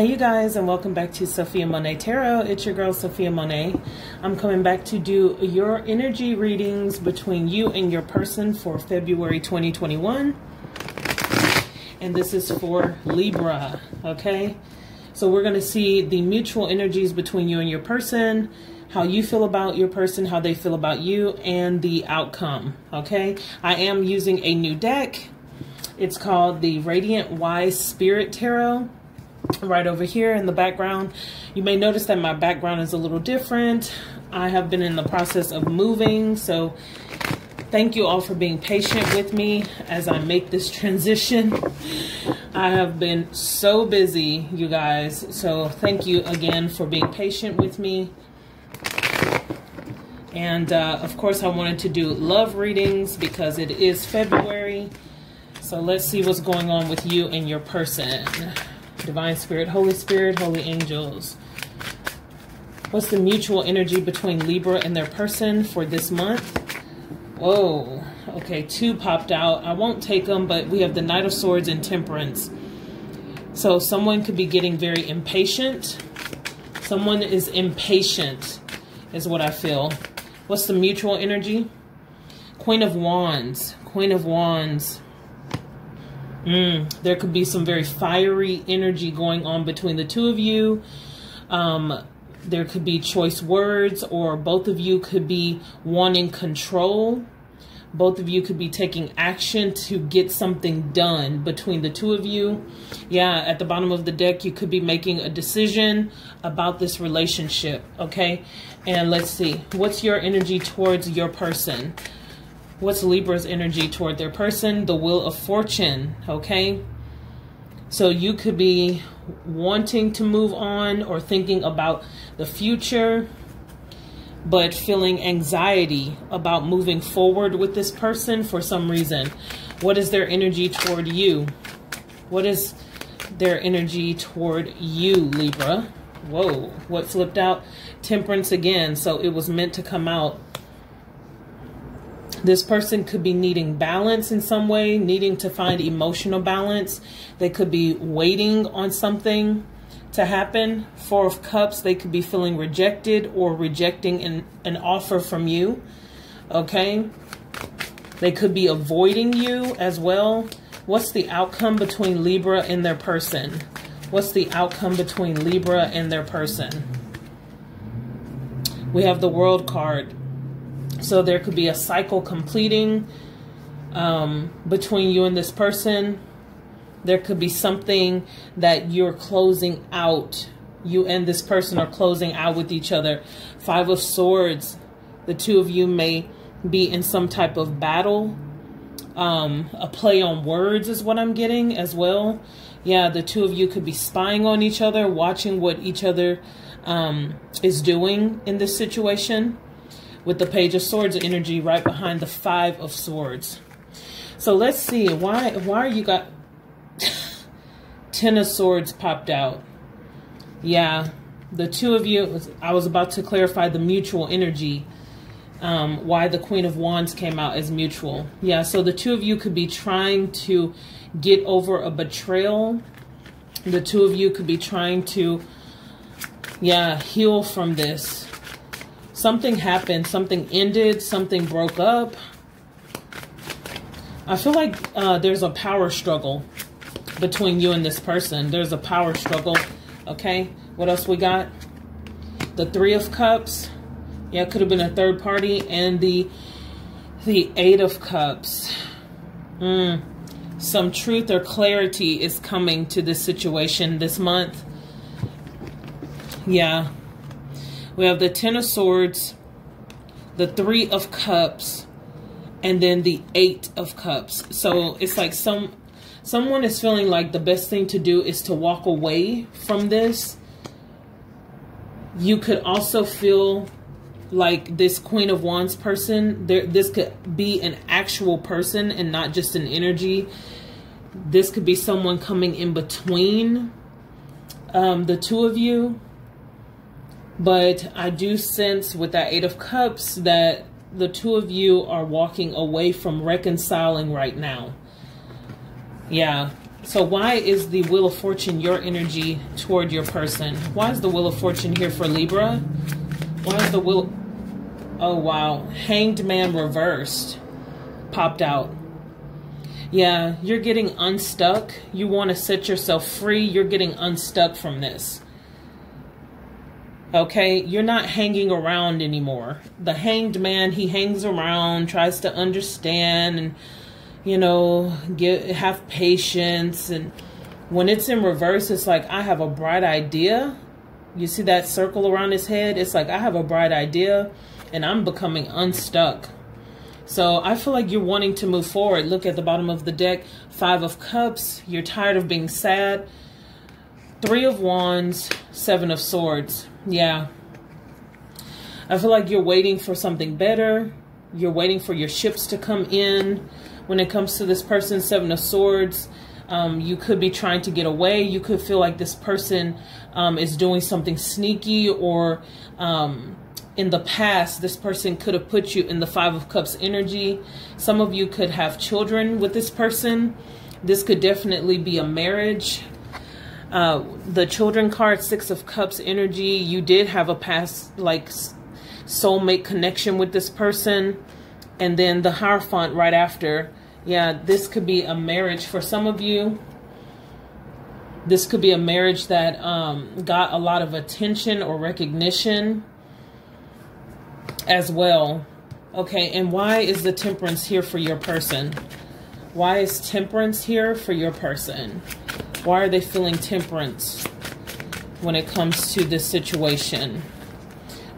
Hey you guys, and welcome back to Sophia Monet Tarot. It's your girl Sophia Monet. I'm coming back to do your energy readings between you and your person for February 2021. And this is for Libra, okay? So we're going to see the mutual energies between you and your person, how you feel about your person, how they feel about you, and the outcome, okay? I am using a new deck. It's called the Radiant Wise Spirit Tarot. Right over here in the background, you may notice that my background is a little different. I have been in the process of moving, so thank you all for being patient with me as I make this transition. I have been so busy, you guys, so thank you again for being patient with me. And of course I wanted to do love readings because it is February. So let's see what's going on with you and your person. Divine Spirit, Holy Angels. What's the mutual energy between Libra and their person for this month? Whoa, okay, two popped out. I won't take them, but we have the Knight of Swords and Temperance. So someone could be getting very impatient. Someone is impatient is what I feel. What's the mutual energy? Queen of Wands, Queen of Wands. There could be some very fiery energy going on between the two of you. There could be choice words, or both of you could be wanting control. Both of you could be taking action to get something done between the two of you. Yeah, at the bottom of the deck, you could be making a decision about this relationship, okay? And let's see, what's your energy towards your person? What's Libra's energy toward their person? The Wheel of Fortune, okay? So you could be wanting to move on or thinking about the future, but feeling anxiety about moving forward with this person for some reason. What is their energy toward you? What is their energy toward you, Libra? Whoa, what slipped out? Temperance again, so it was meant to come out. This person could be needing balance in some way, needing to find emotional balance. They could be waiting on something to happen. Four of Cups, they could be feeling rejected or rejecting an offer from you, okay? They could be avoiding you as well. What's the outcome between Libra and their person? What's the outcome between Libra and their person? We have the World card. So there could be a cycle completing between you and this person. There could be something that you're closing out. You and this person are closing out with each other. Five of Swords. The two of you may be in some type of battle. A play on words is what I'm getting as well. Yeah, the two of you could be spying on each other, watching what each other is doing in this situation. With the Page of Swords energy right behind the Five of Swords. So let's see, why are you got Ten of Swords popped out? Yeah, the two of you, I was about to clarify the mutual energy, why the Queen of Wands came out as mutual. Yeah, so the two of you could be trying to get over a betrayal. The two of you could be trying to, yeah, heal from this. Something happened, something ended, something broke up. I feel like there's a power struggle between you and this person. There's a power struggle, okay? What else we got? The Three of Cups. Yeah, it could have been a third party. And the Eight of Cups. Some truth or clarity is coming to this situation this month. Yeah. We have the Ten of Swords, the Three of Cups, and then the Eight of Cups. So it's like someone is feeling like the best thing to do is to walk away from this. You could also feel like this Queen of Wands person, this could be an actual person and not just an energy. This could be someone coming in between the two of you. But I do sense with that Eight of Cups that the two of you are walking away from reconciling right now. Yeah, So why is the Wheel of Fortune your energy toward your person? Why is the Wheel of Fortune here for Libra? Why is the Wheel... Oh, wow. Hanged Man reversed. Popped out. Yeah, you're getting unstuck. You want to set yourself free. You're getting unstuck from this. Okay? You're not hanging around anymore. The Hanged Man, he hangs around, tries to understand and, you know, have patience. And when it's in reverse, it's like, I have a bright idea. You see that circle around his head? It's like, I have a bright idea and I'm becoming unstuck. So I feel like you're wanting to move forward. Look at the bottom of the deck. Five of Cups. You're tired of being sad. Three of Wands. Seven of Swords. Yeah. I feel like you're waiting for something better. You're waiting for your ships to come in. When it comes to this person, Seven of Swords, you could be trying to get away. You could feel like this person is doing something sneaky, or in the past, this person could have put you in the Five of Cups energy. Some of you could have children with this person. This could definitely be a marriage. The children card, Six of Cups energy. You did have a past, like, soulmate connection with this person. And then the Hierophant right after. Yeah, this could be a marriage for some of you. This could be a marriage that got a lot of attention or recognition as well. Okay, and why is the Temperance here for your person? Why is Temperance here for your person? Why are they feeling temperance when it comes to this situation?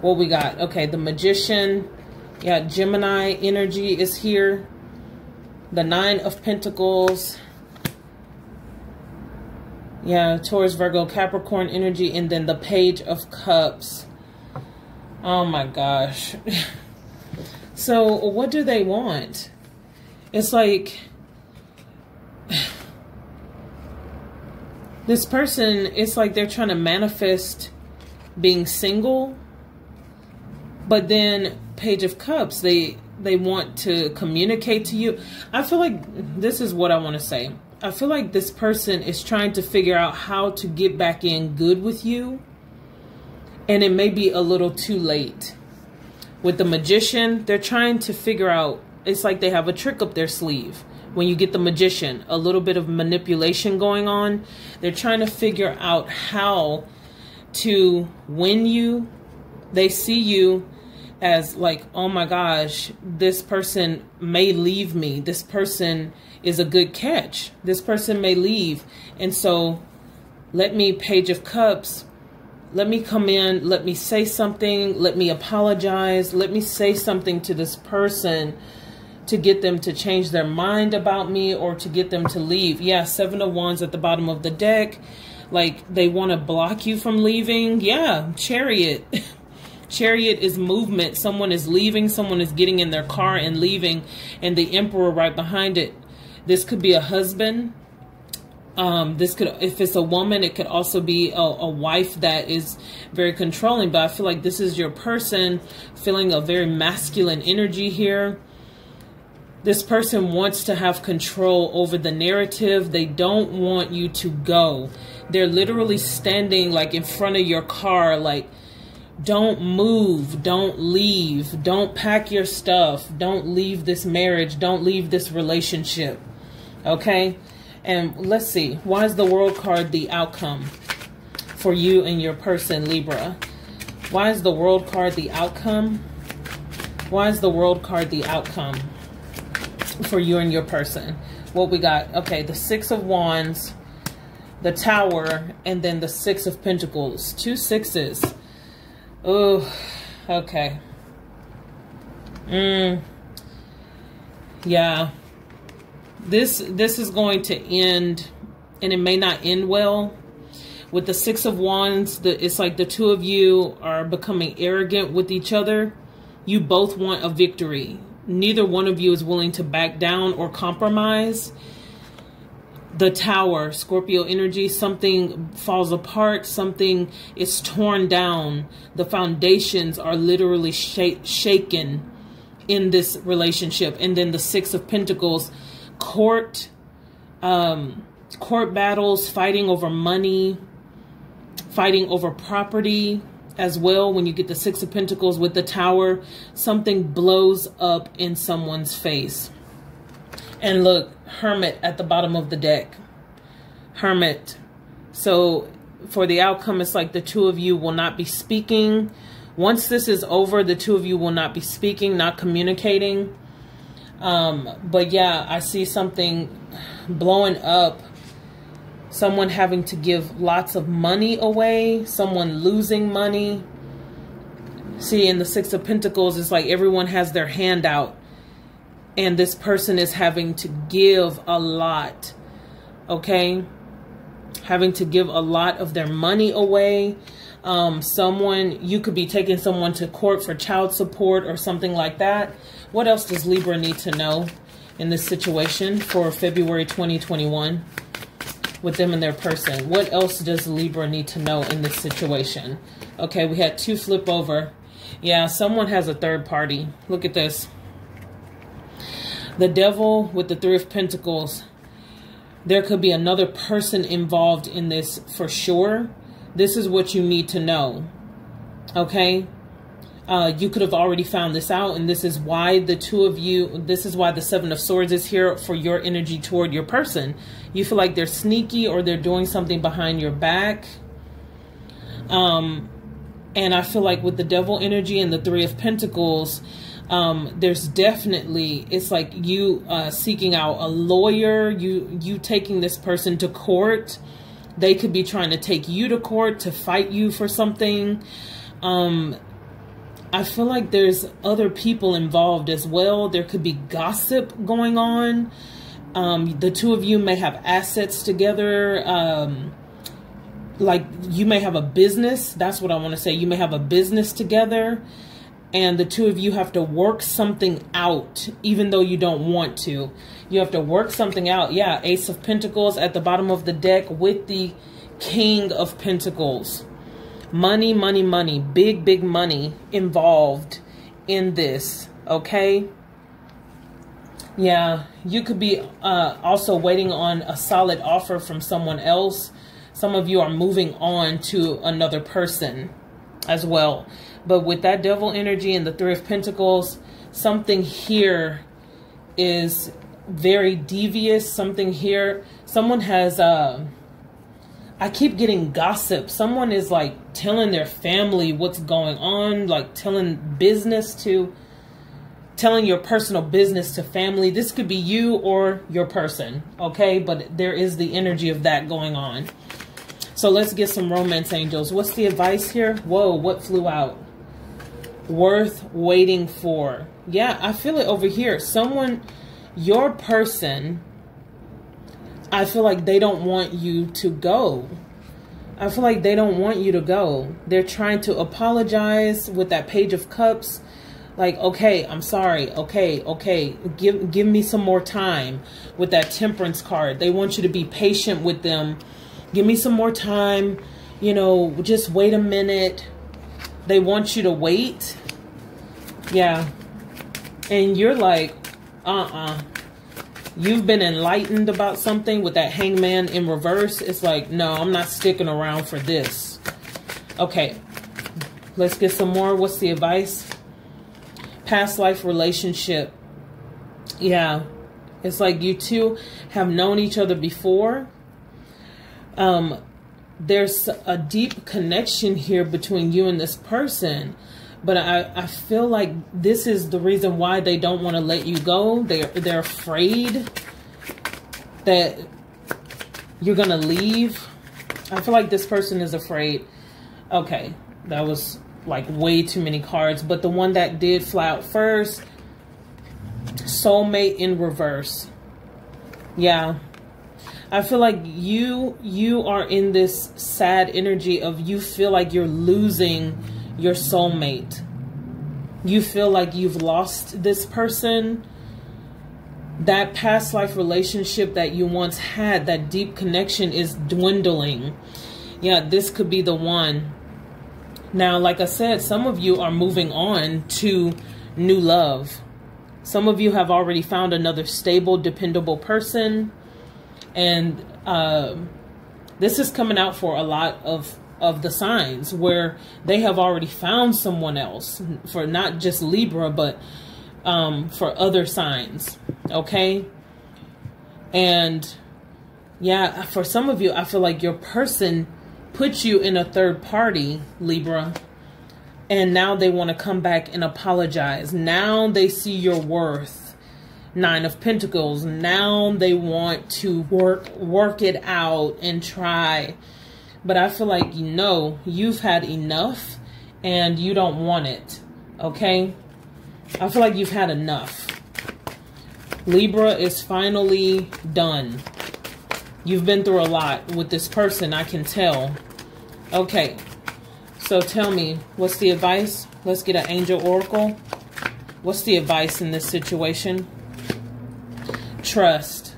What we got? Okay, the Magician. Yeah, Gemini energy is here. The Nine of Pentacles. Yeah, Taurus, Virgo, Capricorn energy. And then the Page of Cups. Oh my gosh. So what do they want? It's like this person, it's like they're trying to manifest being single. But then Page of Cups, they want to communicate to you. I feel like this is what I want to say. I feel like this person is trying to figure out how to get back in good with you. And it may be a little too late. With the Magician, they're trying to figure out, it's like they have a trick up their sleeve. When you get the Magician, a little bit of manipulation going on. They're trying to figure out how to win you. They see you as like, oh my gosh, this person may leave me. This person is a good catch. This person may leave. And so let me, Page of Cups, let me come in. Let me say something. Let me apologize. Let me say something to this person to get them to change their mind about me or to get them to leave. Yeah, Seven of Wands at the bottom of the deck. Like they want to block you from leaving. Yeah, Chariot. Chariot is movement. Someone is leaving. Someone is getting in their car and leaving. And the Emperor right behind it. This could be a husband. This could, if it's a woman, it could also be a wife that is very controlling. But I feel like this is your person feeling a very masculine energy here. This person wants to have control over the narrative. They don't want you to go. They're literally standing like in front of your car, like, don't move, don't leave, don't pack your stuff, don't leave this marriage, don't leave this relationship, okay? And let's see, why is the World card the outcome for you and your person, Libra? Why is the World card the outcome? Why is the World card the outcome for you and your person? What we got? Okay, the Six of Wands, the Tower, and then the Six of Pentacles, 2 sixes. Oh, okay. Yeah. This is going to end, and it may not end well. With the Six of Wands, it's like the two of you are becoming arrogant with each other. You both want a victory. Neither one of you is willing to back down or compromise. The Tower, Scorpio energy, something falls apart, something is torn down. The foundations are literally shaken in this relationship. And then the Six of Pentacles, court, court battles, fighting over money, fighting over property as well. When you get the Six of Pentacles with the Tower, something blows up in someone's face. And look, Hermit at the bottom of the deck. Hermit. So for the outcome, it's like the two of you will not be speaking. Once this is over, the two of you will not be speaking, not communicating. But yeah, I see something blowing up. Someone having to give lots of money away. Someone losing money. See, in the Six of Pentacles, it's like everyone has their hand out. And this person is having to give a lot. Okay? Having to give a lot of their money away. Someone, you could be taking someone to court for child support or something like that. What else does Libra need to know in this situation for February 2021 with them and their person? What else does Libra need to know in this situation? Okay, we had two flip over. Yeah, someone has a third party. Look at this. The Devil with the Three of Pentacles. There could be another person involved in this for sure. This is what you need to know. Okay? You could have already found this out, and this is why the two of you, this is why the Seven of Swords is here for your energy toward your person. You feel like they're sneaky or they're doing something behind your back. And I feel like with the Devil energy and the Three of Pentacles, there's definitely, it's like you seeking out a lawyer, you taking this person to court. They could be trying to take you to court to fight you for something. I feel like there's other people involved as well. There could be gossip going on. The two of you may have assets together. Like you may have a business. That's what I want to say. You may have a business together. And the two of you have to work something out, even though you don't want to. You have to work something out. Yeah, Ace of Pentacles at the bottom of the deck with the King of Pentacles. Money, money, money. Big, big money involved in this, okay? Yeah, you could be also waiting on a solid offer from someone else. Some of you are moving on to another person as well. But with that Devil energy and the Three of Pentacles, something here is very devious. Something here, someone has, I keep getting gossip. Someone is like telling their family what's going on, like telling your personal business to family. This could be you or your person, okay? But there is the energy of that going on. So let's get some romance angels. What's the advice here? Whoa, what flew out? Worth waiting for. Yeah, I feel it over here. Someone, your person, I feel like they don't want you to go. I feel like they don't want you to go. They're trying to apologize with that Page of Cups. Like, okay, I'm sorry. Okay, okay. Give me some more time with that Temperance card. They want you to be patient with them. Give me some more time. You know, just wait a minute. They want you to wait. Yeah. And you're like, You've been enlightened about something with that Hangman in reverse. It's like, no, I'm not sticking around for this. Okay. Let's get some more. What's the advice? Past life relationship. Yeah. It's like you two have known each other before. There's a deep connection here between you and this person, but I feel like this is the reason why they don't want to let you go. They're afraid that you're going to leave. I feel like this person is afraid. Okay. That was like way too many cards, but the one that did fly out first, soulmate in reverse. Yeah. I feel like you are in this sad energy of you feel like you're losing your soulmate. You feel like you've lost this person. That past life relationship that you once had, that deep connection is dwindling. Yeah, this could be the one. Now, like I said, some of you are moving on to new love. Some of you have already found another stable, dependable person. And this is coming out for a lot of the signs where they have already found someone else, for not just Libra, but for other signs. Okay. And yeah, for some of you, I feel like your person put you in a third party, Libra, and now they want to come back and apologize. Now they see your worth. Nine of Pentacles. Now they want to work it out and try. But I feel like, you know, you've had enough and you don't want it. Okay? I feel like you've had enough. Libra is finally done. You've been through a lot with this person, I can tell. Okay, so tell me, what's the advice? Let's get an angel oracle. What's the advice in this situation? Trust.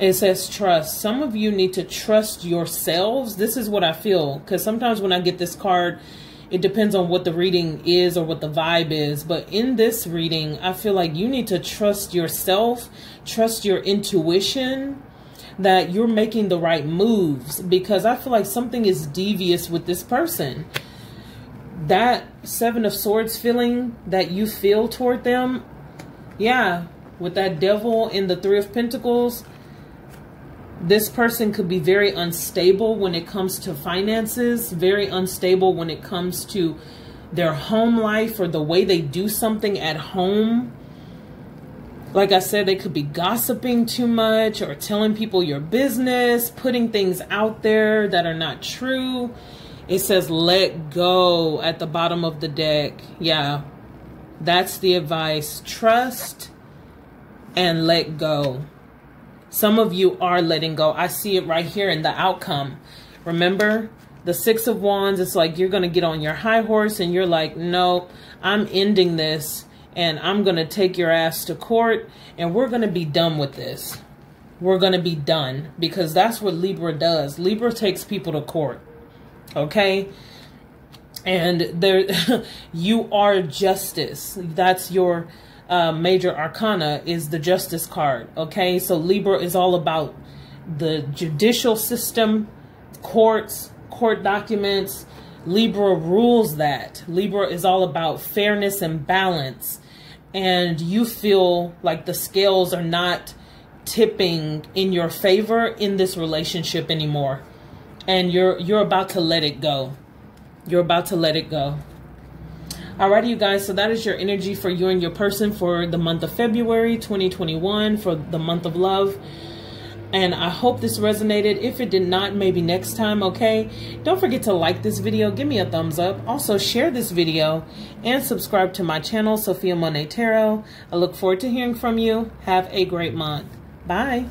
It says trust. Some of you need to trust yourselves. This is what I feel, because sometimes when I get this card, it depends on what the reading is or what the vibe is. But in this reading, I feel like you need to trust yourself, trust your intuition, that you're making the right moves, because I feel like something is devious with this person. That Seven of Swords feeling that you feel toward them, yeah, with that Devil in the Three of Pentacles, this person could be very unstable when it comes to finances, very unstable when it comes to their home life or the way they do something at home. Like I said, they could be gossiping too much or telling people your business, putting things out there that are not true. It says let go at the bottom of the deck. Yeah, that's the advice. Trust and let go. Some of you are letting go. I see it right here in the outcome. Remember, the Six of Wands, it's like you're going to get on your high horse and you're like, no, I'm ending this and I'm going to take your ass to court and we're going to be done with this. We're going to be done, because that's what Libra does. Libra takes people to court, okay? And there, you are justice. That's your major arcana is the Justice card. Okay, so Libra is all about the judicial system, courts, court documents. Libra rules that. Libra is all about fairness and balance, and you feel like the scales are not tipping in your favor in this relationship anymore, and you're about to let it go. You're about to let it go. Alrighty, you guys, so that is your energy for you and your person for the month of February 2021, for the month of love. And I hope this resonated. If it did not, maybe next time, okay? Don't forget to like this video. Give me a thumbs up. Also, share this video and subscribe to my channel, Sophia Monet Tarot. I look forward to hearing from you. Have a great month. Bye.